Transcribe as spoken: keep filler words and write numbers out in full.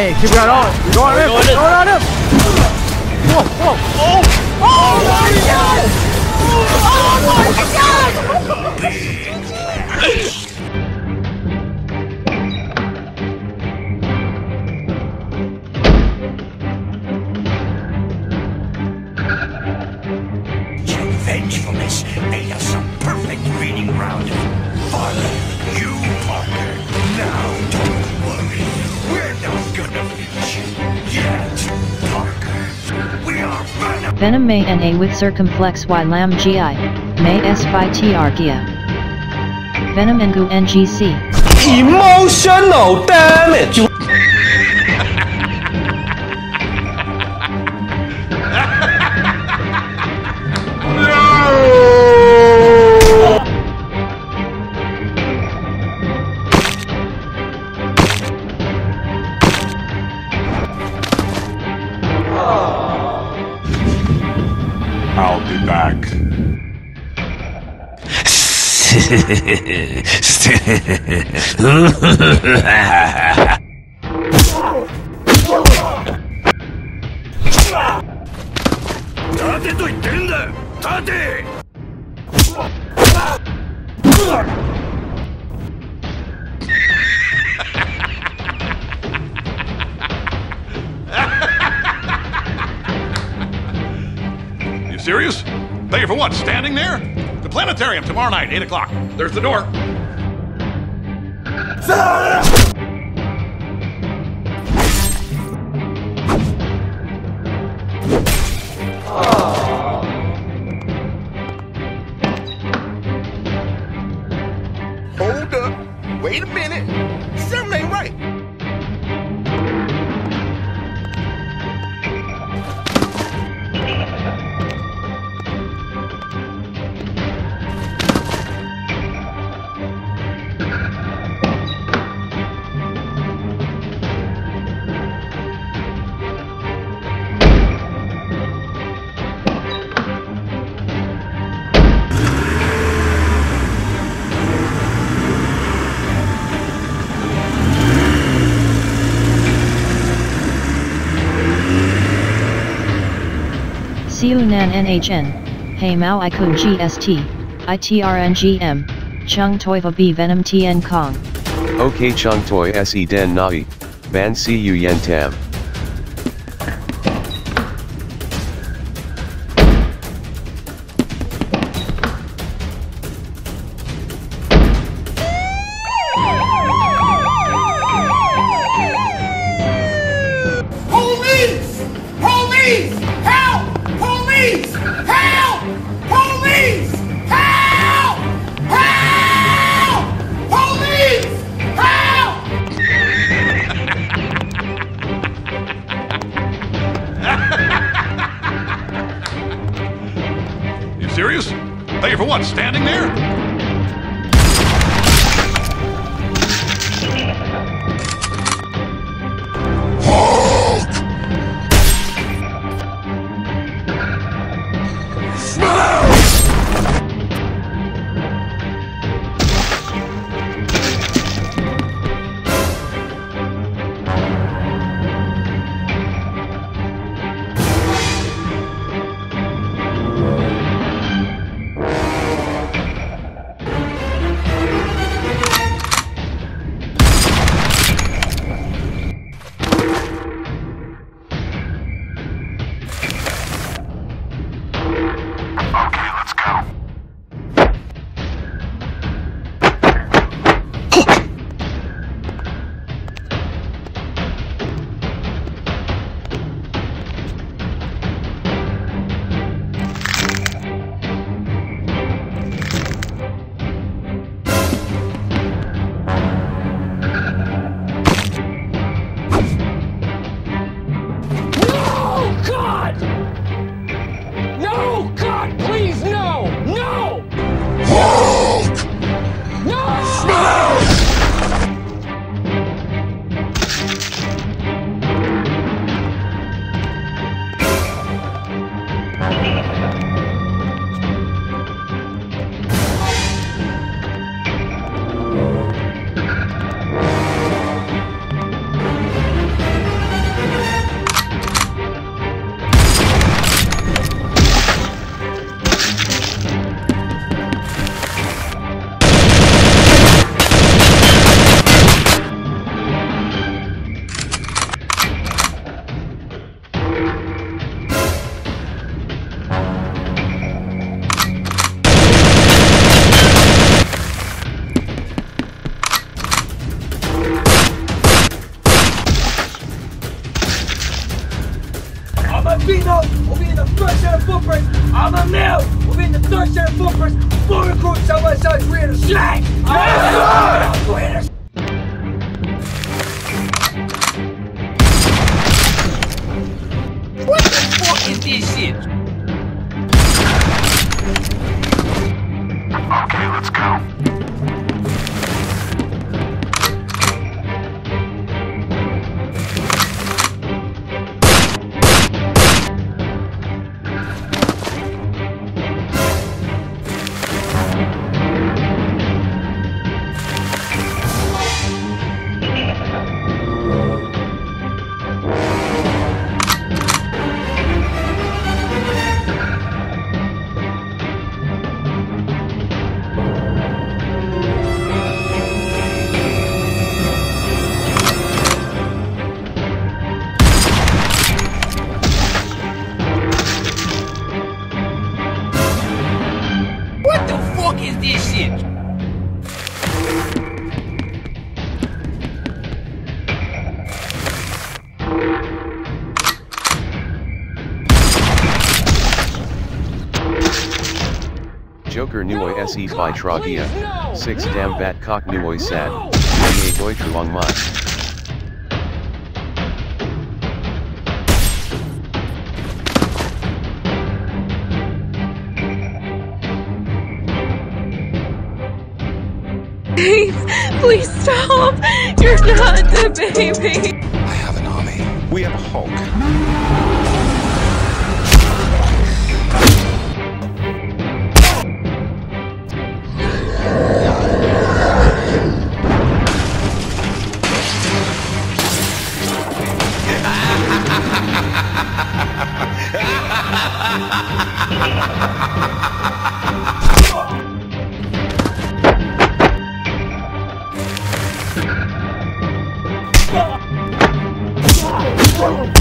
Hey, keep going on. Go on him. Go on him. Whoa, whoa. Oh, oh, oh my God. Oh, my God. Vengefulness made us a perfect breeding ground. Father, you, Parker, now don't worry. We're not gonna beat you yet, Parker. We are Venom. Venom may na with circumflex y lam gi, may s by tr gia. Venom and gu ngc. Emotional damage! I'll be back. Serious? Thank you for what? Standing there? The planetarium tomorrow night, eight o'clock. There's the door. Hold up. Wait a minute. Something ain't right. Siunan N H N, Hei Mao Ikun G S T, I T R N G M, Chung Toi Va B Venom T N Kong. Okay Chung Toi Se Den Nai, Ban Si Yu Yen Tam. Serious? Thank you for what? Standing there? Hulk! Speedo will be in the first set of footprints. I'm a male will be in the third set of footprints. Four recruits side by side, three in a slag. Yes, sir! Right. What the fuck is this shit? Okay, let's go. Joker nuoi se by tragia, six dam bat cock nuoi sad, nuoi doi truong mai. Please, please stop! You're not the baby! I have an army. We have a Hulk. Whoa!